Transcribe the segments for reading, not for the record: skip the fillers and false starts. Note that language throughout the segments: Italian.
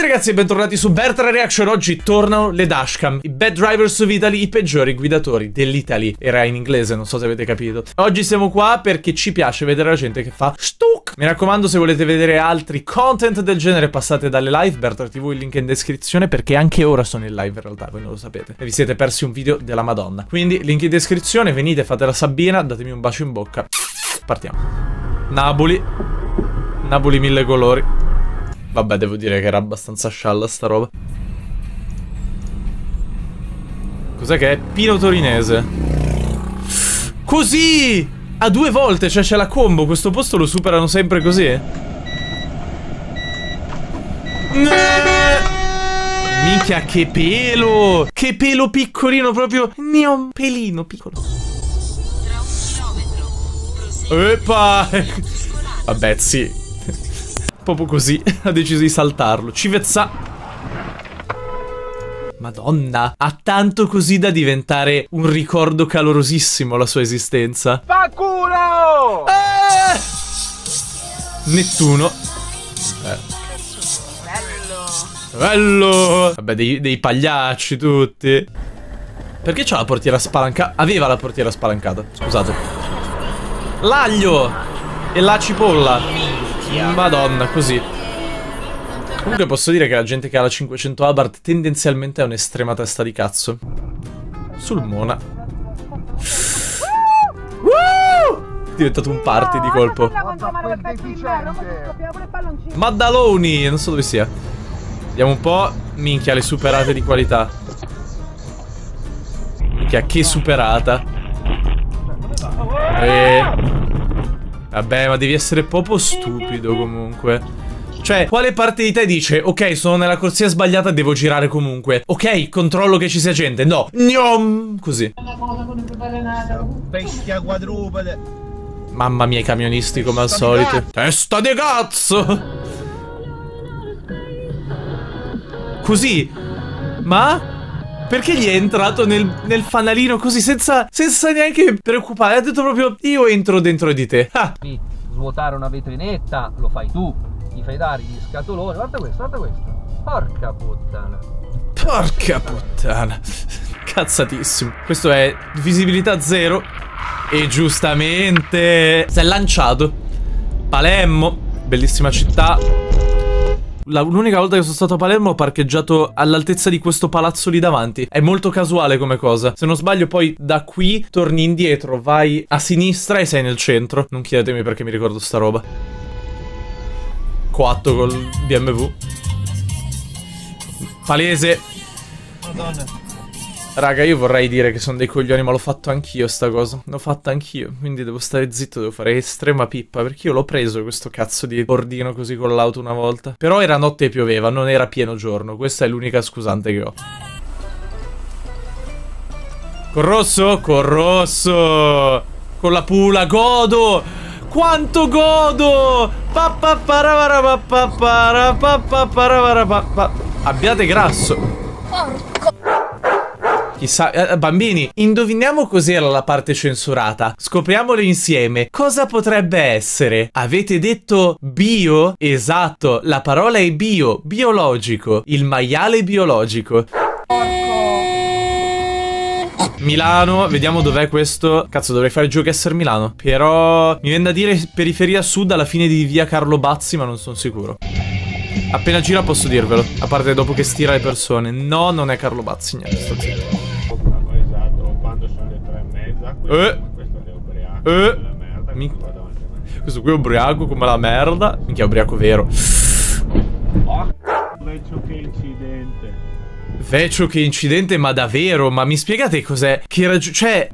tutti ragazzi e bentornati su Bertra Reaction. Oggi tornano le dashcam, i bad drivers of Italy, i peggiori guidatori dell'Italy. Era in inglese, non so se avete capito. Oggi siamo qua perché ci piace vedere la gente che fa stuc. Mi raccomando, se volete vedere altri content del genere passate dalle live, Bertra TV, il link in descrizione, perché anche ora sono in live in realtà, voi non lo sapete e vi siete persi un video della Madonna. Quindi link in descrizione, venite, fate la Sabina, datemi un bacio in bocca. Partiamo. Napoli. Napoli mille colori. Vabbè, devo dire che era abbastanza scialla sta roba. Cos'è che è? Pino Torinese. Così! A due volte, cioè c'è la combo. Questo posto lo superano sempre così. Minchia, che pelo! Che pelo piccolino, proprio. Ne ho un pelino piccolo. Eppa! Vabbè, sì. Proprio così ha deciso di saltarlo. Civezza. Madonna, ha tanto così da diventare un ricordo calorosissimo la sua esistenza. Fa culo! Nettuno. Bello. Bello. Vabbè, dei pagliacci tutti. Perché c'ha la portiera spalancata? Aveva la portiera spalancata, scusate. L'aglio e la cipolla. Madonna, così. Comunque posso dire che la gente che ha la 500 Abarth tendenzialmente è un'estrema testa di cazzo. Sul Mona. È diventato un party di colpo. Maddaloni, non so dove sia. Vediamo un po'. Minchia, le superate di qualità. Minchia, che superata. Vabbè, ma devi essere proprio stupido comunque. Cioè, quale parte di te dice: ok, sono nella corsia sbagliata, devo girare comunque. Ok, controllo che ci sia gente. No, gnom, così. Bestia quadrupede. Mamma mia, i camionisti come al solito. Testa di cazzo. Così. Ma? Perché gli è entrato nel fanalino così, senza neanche preoccupare? Ha detto proprio: io entro dentro di te. Ah. Svuotare una vetrinetta lo fai tu. Gli fai dare gli scatoloni. Guarda questo, guarda questo. Porca puttana. Porca puttana. Cazzatissimo. Questo è visibilità zero. E giustamente si è lanciato. Palermo, bellissima città. L'unica volta che sono stato a Palermo ho parcheggiato all'altezza di questo palazzo lì davanti. È molto casuale come cosa. Se non sbaglio poi da qui torni indietro, vai a sinistra e sei nel centro. Non chiedetemi perché mi ricordo sta roba. Quattro col BMW. Palese. Madonna. Raga, io vorrei dire che sono dei coglioni, ma l'ho fatto anch'io sta cosa. L'ho fatta anch'io, quindi devo stare zitto, devo fare estrema pippa. Perché io l'ho preso questo cazzo di bordino così con l'auto una volta. Però era notte e pioveva, non era pieno giorno. Questa è l'unica scusante che ho. Col rosso, col rosso. Con la pula, godo. Quanto godo. Abbiate grasso. Chissà, bambini, indoviniamo cos'era la parte censurata. Scopriamolo insieme. Cosa potrebbe essere? Avete detto bio? Esatto, la parola è bio, biologico. Il maiale biologico. Milano, vediamo dov'è questo. Cazzo, dovrei fare il geoguesser Milano. Però mi viene da dire periferia sud alla fine di via Carlo Bazzi, ma non sono sicuro. Appena gira posso dirvelo, a parte dopo che stira le persone. No, non è Carlo Bazzi, niente, sto zitto. Esatto, quando sono le 3:30. Questo è ubriaco. Questo qui è ubriaco come la merda. Minchia, ubriaco vero. Vecchio che incidente. Vecchio che incidente, ma davvero? Ma mi spiegate cos'è? Che cioè,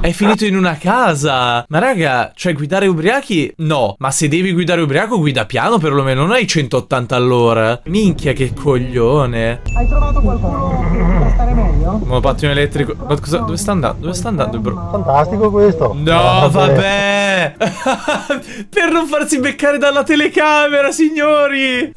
è finito in una casa. Ma raga, cioè guidare ubriachi? No. Ma se devi guidare ubriaco, guida piano perlomeno. Non hai 180 all'ora. Minchia, che coglione. Hai trovato qualcuno per stare meglio? Monopattino elettrico. Ma cosa? Dove sta andando? Dove sta andando il bro? Fantastico questo. No, vabbè. Per non farsi beccare dalla telecamera, signori.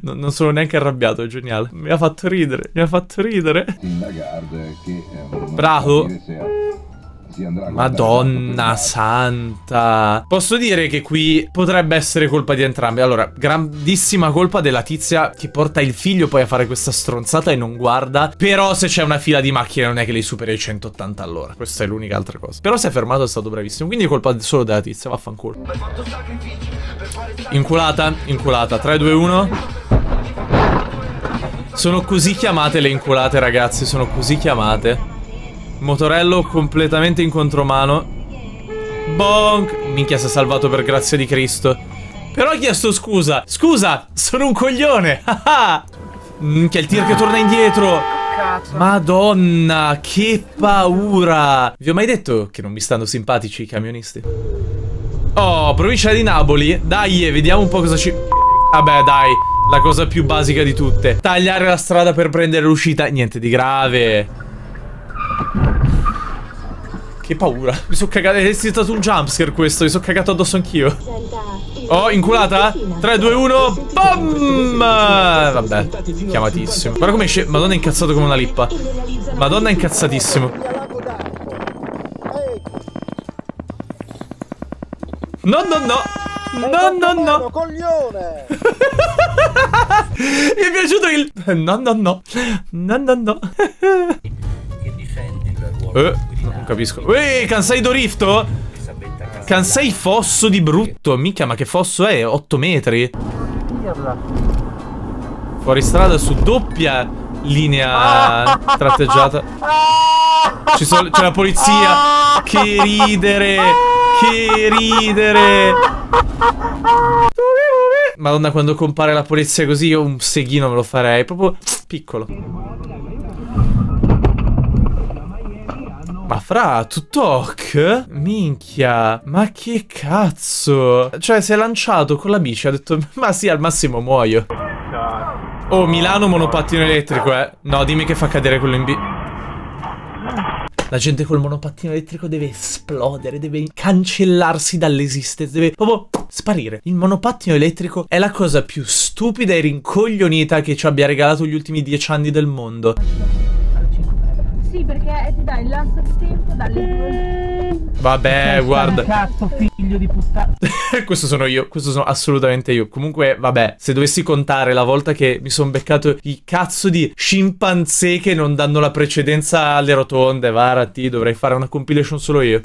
Non sono neanche arrabbiato, è geniale. Mi ha fatto ridere, mi ha fatto ridere. Bravo. si andrà. Madonna santa. Posso dire che qui potrebbe essere colpa di entrambi. Allora, grandissima colpa della tizia che porta il figlio poi a fare questa stronzata e non guarda. Però se c'è una fila di macchine non è che le superi i 180 all'ora. Questa è l'unica altra cosa. Però si è fermato, è stato bravissimo. Quindi è colpa solo della tizia, vaffanculo. Inculata, inculata. 3, 2, 1. Sono così chiamate le inculate, ragazzi. Sono così chiamate. Motorello completamente in contromano. Bonk. Minchia, si è salvato per grazia di Cristo. Però ha chiesto scusa. Scusa, sono un coglione. Minchia, il tir che torna indietro. Madonna, che paura. Vi ho mai detto che non mi stanno simpatici i camionisti? Oh, provincia di Napoli. Dai, vediamo un po' cosa ci... Vabbè, dai. La cosa più basica di tutte. Tagliare la strada per prendere l'uscita. Niente di grave. Che paura. Mi sono cagato. È stato un jumpscare questo. Mi sono cagato addosso anch'io. Oh, inculata. 3, 2, 1. Bam. Vabbè. Chiamatissimo. Guarda come esce. Madonna è incazzato come una lippa. Madonna è incazzatissimo. No, no, no. No, no, no. Coglione. Mi è piaciuto il... No, no, no. No, no, no. Che difendi per non capisco. Kansai Dorifto? Kansai fosso di brutto. Mica, ma che fosso è? 8 metri? Fuori strada su doppia linea tratteggiata. C'è la polizia. Che ridere. Che ridere. Madonna, quando compare la polizia così io un seghino me lo farei. Proprio piccolo. Ma fra, tutt'ok? Minchia. Ma che cazzo. Cioè si è lanciato con la bici. Ha detto ma sì, al massimo muoio. Oh, Milano monopattino elettrico, eh. No, dimmi che fa cadere quello in bici. La gente col monopattino elettrico deve esplodere, deve cancellarsi dall'esistenza, deve proprio sparire. Il monopattino elettrico è la cosa più stupida e rincoglionita che ci abbia regalato gli ultimi 10 anni del mondo. Sì, perché ti dai il lasso di tempo dalle... Vabbè, guarda. Cazzo, figlio di puttana. Questo sono io, questo sono assolutamente io. Comunque, vabbè, se dovessi contare la volta che mi sono beccato i cazzo di scimpanzé che non danno la precedenza alle rotonde, varati, dovrei fare una compilation solo io.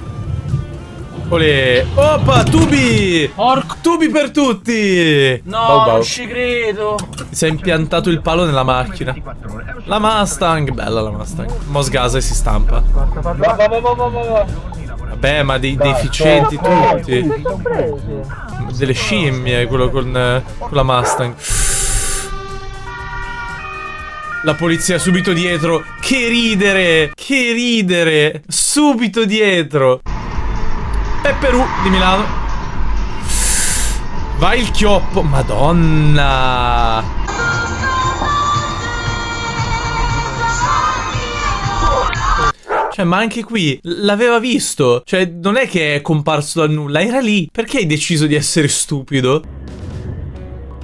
Olè. Oppa, tubi! Orco, tubi per tutti! No, bau, bau. Non ci credo! Si è impiantato il palo nella macchina. La Mustang, bella la Mustang. Mo sgasa e si stampa. Vabbè, ma dei deficienti tutti. Delle scimmie, quello con la Mustang. La polizia subito dietro. Che ridere! Che ridere! Subito dietro! Perù di Milano. Vai il chioppo. Madonna. Cioè, ma anche qui l'aveva visto. Cioè, non è che è comparso dal nulla. Era lì. Perché hai deciso di essere stupido?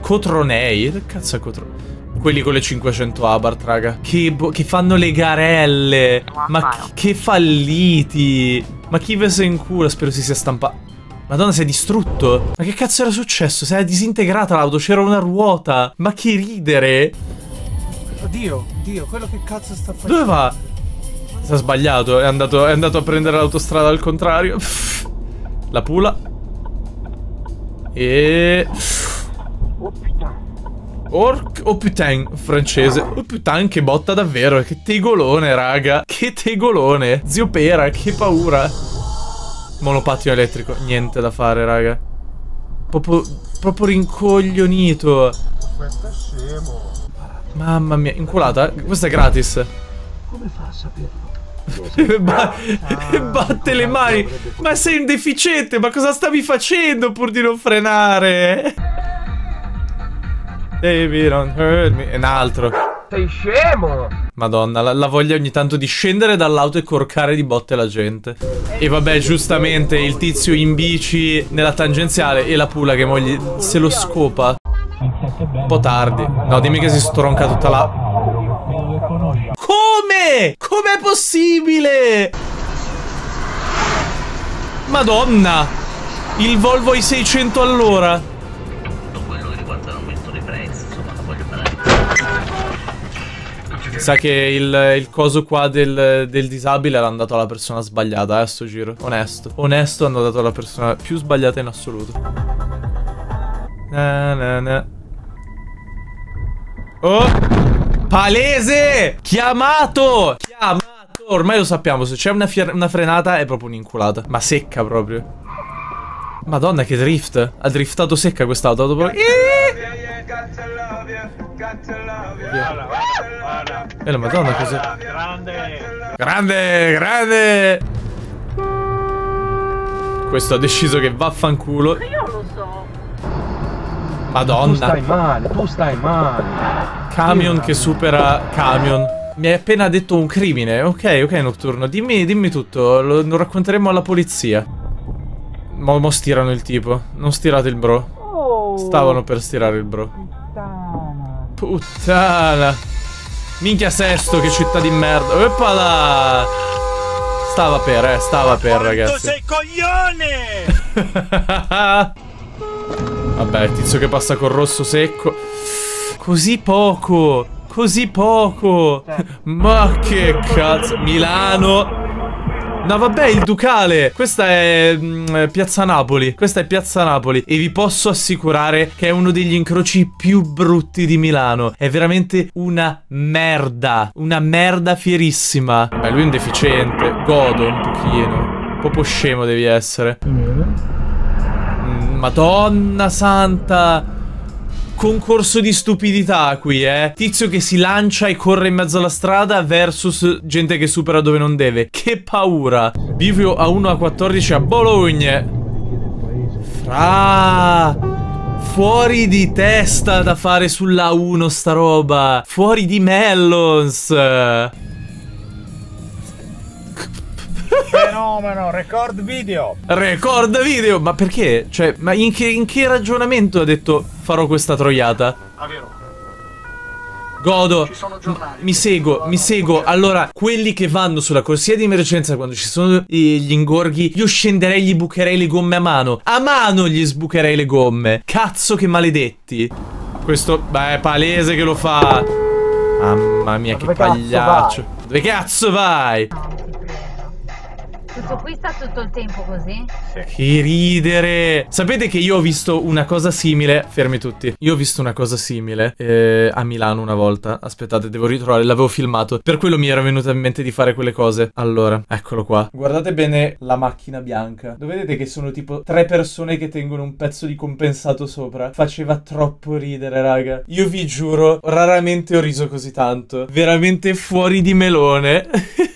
Cotronei. Che cazzo è Cotronei? Quelli con le 500 Abarth, raga. Che fanno le garelle. Ma che falliti. Ma chi ve se in culo? Spero si sia stampato. Madonna, si è distrutto. Ma che cazzo era successo? Si è disintegrata l'auto, c'era una ruota. Ma che ridere. Oddio, oddio, quello che cazzo sta facendo? Dove va? Si è sbagliato, è andato a prendere l'autostrada al contrario. La pula. E... Orc o putain, francese. O putain, che botta davvero. Che tegolone, raga. Che tegolone. Zio Pera, che paura. Monopattino elettrico. Niente da fare, raga. Proprio rincoglionito. Questo è scemo. Mamma mia. Inculata? Questa è gratis. Come fa a saperlo? Batte le mani. Ma sei un deficiente. Ma cosa stavi facendo pur di non frenare? Baby, don't hurt me. È un altro. Sei scemo. Madonna, la voglia ogni tanto di scendere dall'auto e corcare di botte la gente. E vabbè, giustamente il tizio in bici nella tangenziale e la pula che moglie se lo scopa. Un po' tardi. No, dimmi che si stronca tutta la... Come? Com'è possibile? Madonna! Il Volvo ai 600 all'ora. Tutto quello che riguarda l'aumento dei prezzi, insomma, non voglio parlare. Sa che il coso qua del disabile era andato alla persona sbagliata, a sto giro. Onesto. Onesto, è andato alla persona più sbagliata in assoluto. Na na na. Oh! Palese! Chiamato! Chiamato! Ormai lo sappiamo, se c'è una frenata è proprio un'inculata. Ma secca proprio. Madonna che drift. Ha driftato secca quest'auto. E la madonna cos'è? Grande! Grande! Grande! Questo ha deciso che vaffanculo. Io lo so. Madonna. Tu stai male. Camion che supera camion. Mi hai appena detto un crimine. Ok, Notturno. Dimmi tutto. Lo racconteremo alla polizia. Mo stirano il tipo. Non stirate il bro. Oh, stavano per stirare il bro. Puttana. Minchia Sesto, che città di merda. Eppala. Stava per, ragazzi. Sei coglione. Vabbè, tizio che passa col rosso secco. Così poco. Ma che cazzo. Milano. No vabbè, il Ducale. Questa è piazza Napoli. E vi posso assicurare che è uno degli incroci più brutti di Milano. È veramente una merda. Una merda fierissima. Beh, lui è un deficiente. Godo un pochino. Un po' scemo devi essere. Madonna santa. Concorso di stupidità qui, eh. Tizio che si lancia e corre in mezzo alla strada versus gente che supera dove non deve. Che paura. Bivio A1 a 14 a Bologna. Fuori di testa da fare sulla A1 sta roba. Fuori di Mellons. Fenomeno, record video. Ma perché? Cioè, ma in che ragionamento ha detto farò questa troiata? Ah, vero. Godo, mi seguo. Allora, quelli che vanno sulla corsia di emergenza quando ci sono gli ingorghi, io scenderei, gli bucherei le gomme a mano. A mano gli sbucherei le gomme. Cazzo che maledetti. Questo, beh, è palese che lo fa. Mamma mia, che pagliaccio. Dove cazzo vai? Questo qui sta tutto il tempo così? Sì. Che ridere! Sapete che io ho visto una cosa simile? Fermi tutti. Io ho visto una cosa simile a Milano una volta. Aspettate, devo ritrovare, l'avevo filmato. Per quello mi era venuta in mente di fare quelle cose. Allora, eccolo qua. Guardate bene la macchina bianca. Lo vedete che sono tipo tre persone che tengono un pezzo di compensato sopra? Faceva troppo ridere, raga. Io vi giuro, raramente ho riso così tanto. Veramente fuori di melone.